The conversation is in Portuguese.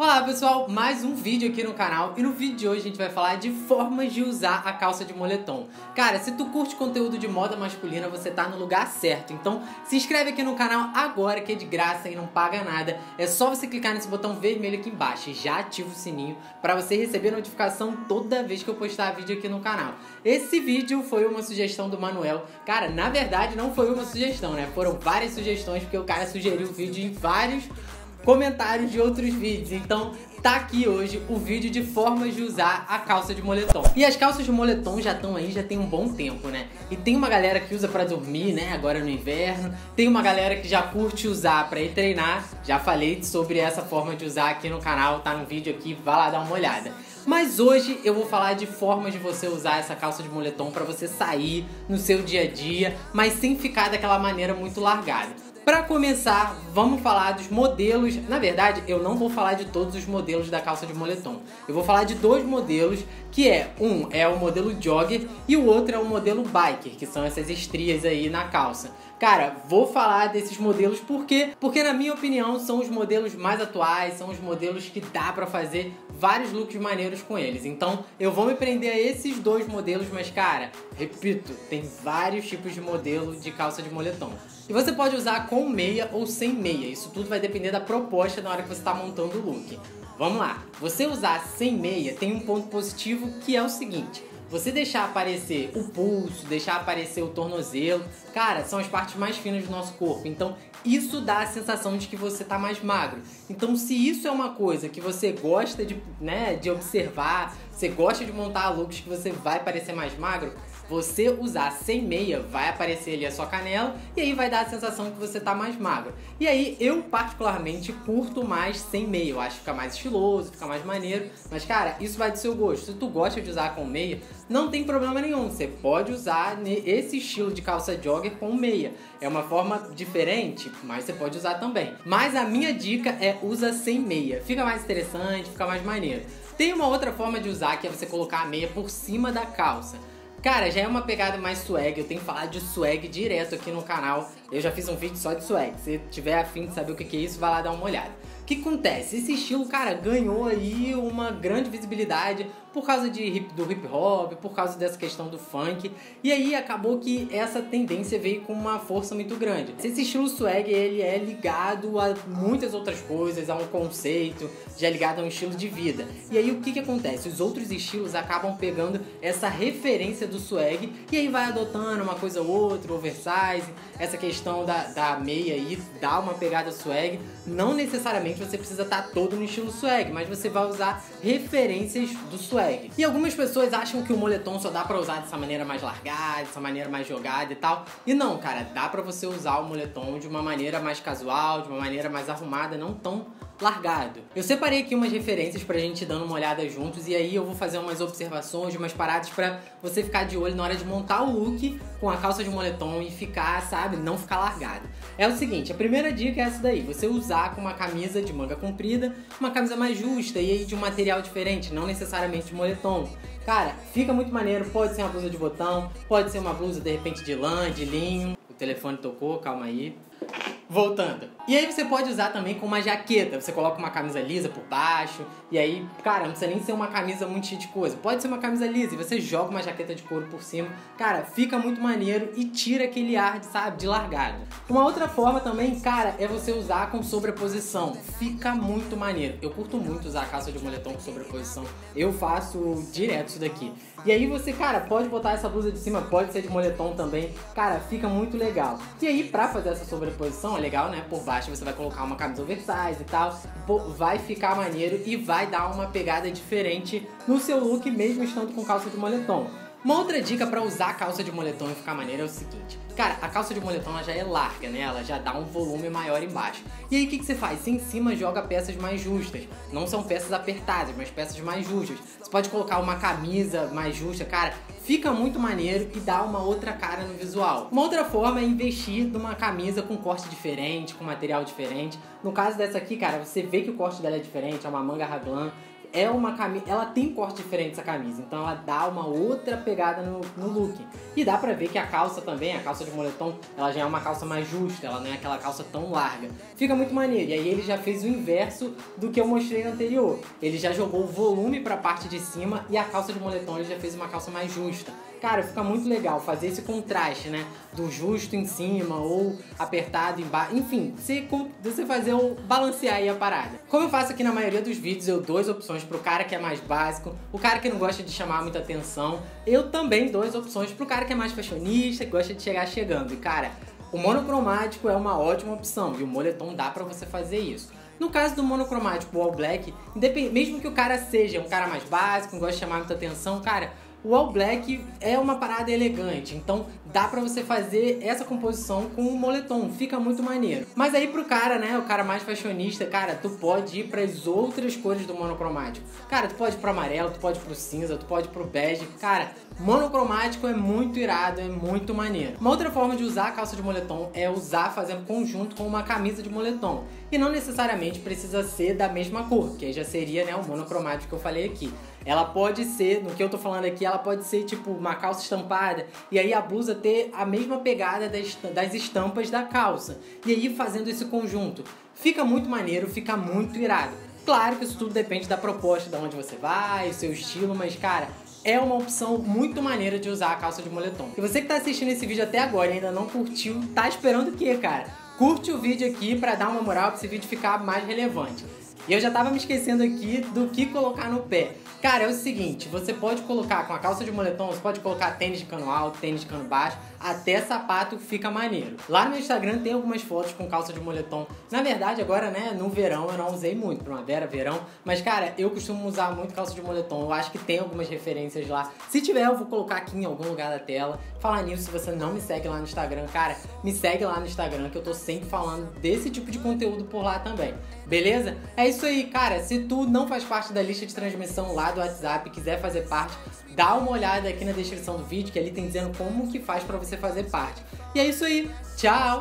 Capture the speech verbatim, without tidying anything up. Olá pessoal, mais um vídeo aqui no canal e no vídeo de hoje a gente vai falar de formas de usar a calça de moletom. Cara, se tu curte conteúdo de moda masculina, você tá no lugar certo. Então se inscreve aqui no canal agora que é de graça e não paga nada. É só você clicar nesse botão vermelho aqui embaixo e já ativa o sininho pra você receber notificação toda vez que eu postar vídeo aqui no canal. Esse vídeo foi uma sugestão do Manuel. Cara, na verdade não foi uma sugestão, né? Foram várias sugestões porque o cara sugeriu o vídeo em vários comentários de outros vídeos, então tá aqui hoje o vídeo de formas de usar a calça de moletom. E as calças de moletom já estão aí, já tem um bom tempo, né? E tem uma galera que usa pra dormir, né? Agora no inverno. Tem uma galera que já curte usar pra ir treinar. Já falei sobre essa forma de usar aqui no canal, tá no vídeo aqui, vai lá dar uma olhada. Mas hoje eu vou falar de formas de você usar essa calça de moletom pra você sair no seu dia a dia, mas sem ficar daquela maneira muito largada. Pra começar, vamos falar dos modelos. Na verdade, eu não vou falar de todos os modelos da calça de moletom. Eu vou falar de dois modelos, que é um é o modelo jogger e o outro é o modelo biker, que são essas estrias aí na calça. Cara, vou falar desses modelos por quê? Porque na minha opinião são os modelos mais atuais, são os modelos que dá pra fazer vários looks maneiros com eles. Então, eu vou me prender a esses dois modelos, mas cara, repito, tem vários tipos de modelo de calça de moletom. E você pode usar com meia ou sem meia, isso tudo vai depender da proposta na hora que você está montando o look. Vamos lá, você usar sem meia tem um ponto positivo que é o seguinte, você deixar aparecer o pulso, deixar aparecer o tornozelo, cara, são as partes mais finas do nosso corpo, então isso dá a sensação de que você tá mais magro. Então se isso é uma coisa que você gosta de, né, de observar, você gosta de montar looks que você vai parecer mais magro, você usar sem meia, vai aparecer ali a sua canela e aí vai dar a sensação que você tá mais magro. E aí eu particularmente curto mais sem meia, eu acho que fica mais estiloso, fica mais maneiro, mas cara, isso vai do seu gosto. Se tu gosta de usar com meia, não tem problema nenhum, você pode usar esse estilo de calça jogger com meia. É uma forma diferente, mas você pode usar também. Mas a minha dica é usa sem meia, fica mais interessante, fica mais maneiro. Tem uma outra forma de usar que é você colocar a meia por cima da calça. Cara, já é uma pegada mais swag, eu tenho que falar de swag direto aqui no canal. Eu já fiz um vídeo só de swag, se tiver afim de saber o que é isso, vai lá dar uma olhada. O que acontece? Esse estilo, cara, ganhou aí uma grande visibilidade por causa de hip, do hip hop, por causa dessa questão do funk. E aí acabou que essa tendência veio com uma força muito grande. Esse estilo swag, ele é ligado a muitas outras coisas, a um conceito, já é ligado a um estilo de vida. E aí o que que acontece? Os outros estilos acabam pegando essa referência do swag e aí vai adotando uma coisa ou outra, oversize, essa questão da, da meia aí dá uma pegada swag. Não necessariamente você precisa estar todo no estilo swag, mas você vai usar referências do swag. E algumas pessoas acham que o moletom só dá pra usar dessa maneira mais largada, dessa maneira mais jogada e tal. E não, cara, dá pra você usar o moletom de uma maneira mais casual, de uma maneira mais arrumada, não tão largado. Eu separei aqui umas referências pra gente dando uma olhada juntos e aí eu vou fazer umas observações, umas paradas pra você ficar de olho na hora de montar o look com a calça de moletom e ficar, sabe, não ficar largado. É o seguinte, a primeira dica é essa daí, você usar com uma camisa de manga comprida, uma camisa mais justa e aí de um material diferente, não necessariamente de moletom. Cara, fica muito maneiro, pode ser uma blusa de botão, pode ser uma blusa de repente de lã, de linho. O telefone tocou, calma aí. Voltando. E aí você pode usar também com uma jaqueta, você coloca uma camisa lisa por baixo, e aí, cara, não precisa nem ser uma camisa muito cheia de coisa, pode ser uma camisa lisa e você joga uma jaqueta de couro por cima, cara, fica muito maneiro e tira aquele ar, sabe, de largada. Uma outra forma também, cara, é você usar com sobreposição, fica muito maneiro. Eu curto muito usar a calça de moletom com sobreposição, eu faço direto isso daqui. E aí você, cara, pode botar essa blusa de cima, pode ser de moletom também, cara, fica muito legal. E aí, pra fazer essa sobreposição, é legal, né, por baixo você vai colocar uma camisa oversize e tal, vai ficar maneiro e vai dar uma pegada diferente no seu look mesmo estando com calça de moletom. Uma outra dica pra usar a calça de moletom e ficar maneiro é o seguinte, cara, a calça de moletom ela já é larga, né, ela já dá um volume maior embaixo. E aí o que que você faz? Você em cima joga peças mais justas, não são peças apertadas, mas peças mais justas. Você pode colocar uma camisa mais justa, cara, fica muito maneiro e dá uma outra cara no visual. Uma outra forma é investir numa camisa com corte diferente, com material diferente. No caso dessa aqui, cara, você vê que o corte dela é diferente, é uma manga raglan. é uma camisa, ela tem um corte diferente essa camisa, então ela dá uma outra pegada no, no look. E dá pra ver que a calça também, a calça de moletom, ela já é uma calça mais justa, ela não é aquela calça tão larga. Fica muito maneiro, e aí ele já fez o inverso do que eu mostrei no anterior. Ele já jogou o volume pra parte de cima e a calça de moletom ele já fez uma calça mais justa. Cara, fica muito legal fazer esse contraste, né? Do justo em cima ou apertado embaixo. Enfim, você, você fazer o balancear aí a parada. Como eu faço aqui na maioria dos vídeos, eu dou as opções pro cara que é mais básico, o cara que não gosta de chamar muita atenção. Eu também dou as opções pro cara que é mais fashionista, que gosta de chegar chegando. E cara, o monocromático é uma ótima opção e o moletom dá pra você fazer isso. No caso do monocromático All Black, mesmo que o cara seja um cara mais básico, não gosta de chamar muita atenção, cara, o All Black é uma parada elegante, então dá pra você fazer essa composição com o moletom, fica muito maneiro. Mas aí pro cara, né, o cara mais fashionista, cara, tu pode ir pras outras cores do monocromático. Cara, tu pode ir pro amarelo, tu pode ir pro cinza, tu pode ir pro bege, cara, monocromático é muito irado, é muito maneiro. Uma outra forma de usar a calça de moletom é usar fazendo conjunto com uma camisa de moletom. E não necessariamente precisa ser da mesma cor, que aí já seria, né, o monocromático que eu falei aqui. Ela pode ser, no que eu tô falando aqui, ela pode ser tipo uma calça estampada e aí a blusa ter a mesma pegada das estampas da calça. E aí fazendo esse conjunto. Fica muito maneiro, fica muito irado. Claro que isso tudo depende da proposta, de onde você vai, o seu estilo, mas cara, é uma opção muito maneira de usar a calça de moletom. E você que tá assistindo esse vídeo até agora e ainda não curtiu, tá esperando o quê, cara? Curte o vídeo aqui pra dar uma moral, pra esse vídeo ficar mais relevante. E eu já tava me esquecendo aqui do que colocar no pé. Cara, é o seguinte, você pode colocar com a calça de moletom, você pode colocar tênis de cano alto, tênis de cano baixo, até sapato fica maneiro. Lá no meu Instagram tem algumas fotos com calça de moletom. Na verdade, agora, né, no verão eu não usei muito, primavera, verão. Mas, cara, eu costumo usar muito calça de moletom. Eu acho que tem algumas referências lá. Se tiver, eu vou colocar aqui em algum lugar da tela. Falar nisso, se você não me segue lá no Instagram, cara, me segue lá no Instagram, que eu tô sempre falando desse tipo de conteúdo por lá também. Beleza? É isso aí, cara. Se tu não faz parte da lista de transmissão lá do WhatsApp, quiser fazer parte, dá uma olhada aqui na descrição do vídeo, que ali tem dizendo como que faz pra você fazer parte. E é isso aí. Tchau!